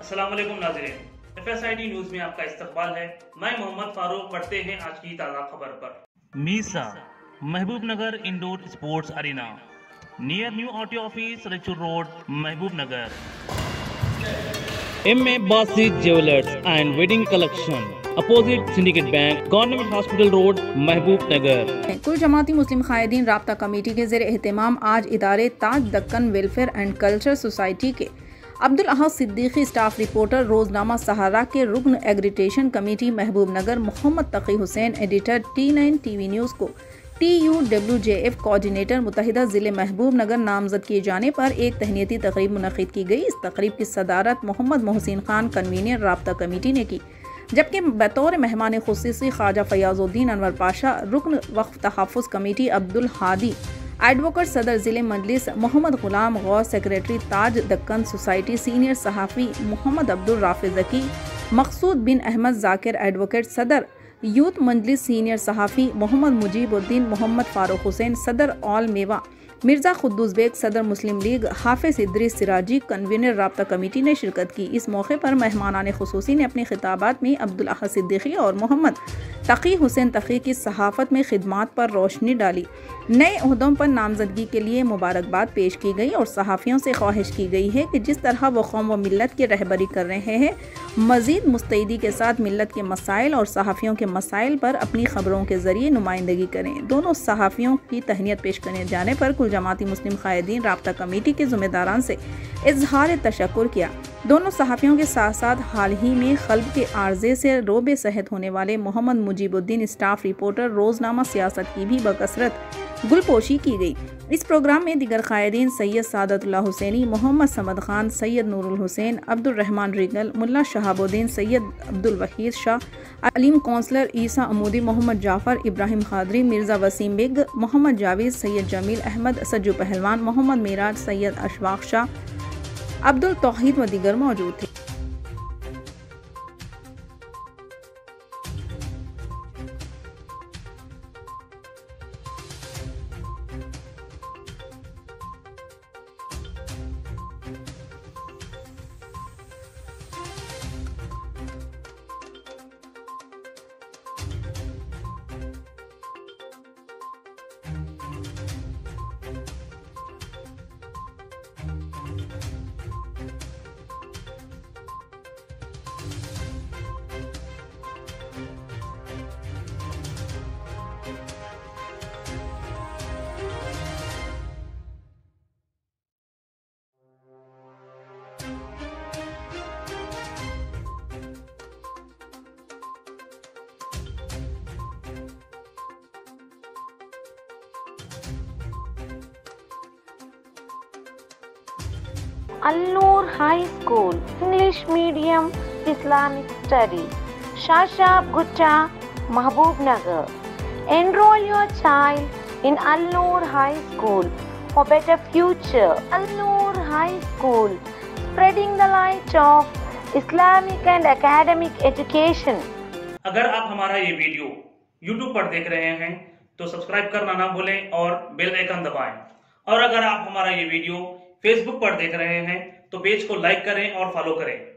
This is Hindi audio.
अस्सलाम वालेकुम नाज़रीन, FSIT न्यूज़ में आपका इस्तकबाल है। मैं मोहम्मद फारूक, पढ़ते हैं आज की ताज़ा खबर पर। मीसा महबूब नगर indoor sports arena near new RTO office Richard road महबूब नगर। एमए बासी jewellers and wedding collection opposite syndicate bank government hospital road महबूब नगर। कुल जमाती मुस्लिम कायदीन राब्ता कमेटी के ज़ेरे एहतमाम आज इदारे Taj Deccan welfare and culture society के अब्दुल अहद सिद्दीकी, स्टाफ रिपोर्टर रोजनामा सहारा के रुकन एग्रीटेशन कमेटी महबूब नगर, Mohammed Taqi Hussain editor T9 TV news को TUWJF कोऑर्डिनेटर मुतहिदा ज़िले महबूब नगर नामजद किए जाने पर एक तहनीती तकरीब मुनक़िद की गई। इस तकरीब की सदारत मोहम्मद मोहसिन खान कन्वीनर राब्ता कमेटी ने की, जबकि बतौर मेहमान खुसूसी ख्वाजा फयाजुद्दीन अनवर पाशा रुकन वक्फ तहफ़्फ़ुज़ कमेटी अब्दुल हादी, एडवोकेट सदर ज़िले Majlis Mohammed Ghulam Ghaus, secretary Taj Deccan society, senior सहाफ़ी मोहम्मद अब्दुल रफीक, जकी मकसूद बिन अहमद, जाकिर एडवोकेट सदर यूथ मजलिस, सीनियर सहाफ़ी मोहम्मद मुजीबुद्दीन, मोहम्मद फारूक हुसैन सदर ऑल मेवा, मिर्ज़ा खुद्दूसबेग सदर मुस्लिम लीग, हाफरी सिराजी कन्वीनर राब्ता कमेटी ने शिरकत की। इस मौके पर मेहमानान खुसूसी ने अपने खिताबात में अब्दुल अहद सिद्दीकी और मोहम्मद तकी हुसैन तकी की सहाफ़त में खिदमात पर रोशनी डाली। नए अहदों पर नामजदगी के लिए मुबारकबाद पेश की गई और सहाफ़ियों से ख्वाहिश की गई है कि जिस तरह वो कौम व मिलत की रहबरी कर रहे हैं, मज़ीद मुस्तैदी के साथ मिलत के मसाइल और सहाफ़ियों के मसाइल पर अपनी खबरों के ज़रिए नुमाइंदगी करें। दोनों सहाफ़ियों की तहनीत पेश करे जाने पर कुल जमाती मुस्लिम कायदीन राब्ता कमेटी के ज़िम्मेदारान से इजहार तशक्कुर किया। दोनों सहाफ़ियों के साथ साथ हाल ही में क़ल्ब के आर्जे से रोबे सेहत होने वाले मोहम्मद मुजीबुद्दीन, स्टाफ रिपोर्टर रोजनामा सियासत की भी बकसरत गुलपोशी की गई। इस प्रोग्राम में दिगर कायदीन सैयद सादतुल्लाह हुसैनी, मोहम्मद समद खान, सैयद नूरुल हुसैन, अब्दुल रहमान रीगल, मुल्ला शहाबुद्दीन, सैयद अब्दुल वहीद शाह अलीम कौंसलर, ईसा अमूदी, मोहम्मद जाफ़र इब्राहिम खादरी, मिर्जा वसीम बिग, मोहम्मद जावेद, सैयद जमील अहमद, सज्जू पहलवान, मोहम्मद मेराज, सैयद अशवाक शाह, अब्दुल तौहीद व दीगर मौजूद थे। Alnoor high school English medium Islamic study, Shashab Gutta, Mehboob Nagar. Enroll your child in Al-Noor High School for better future. Al-Noor High School, spreading the light of Islamic and academic education. अगर आप हमारा ये वीडियो YouTube पर देख रहे हैं तो सब्सक्राइब करना ना भूलें और बेल आइकन दबाएं। और अगर आप हमारा ये वीडियो Facebook पर देख रहे हैं तो पेज को लाइक करें और फॉलो करें।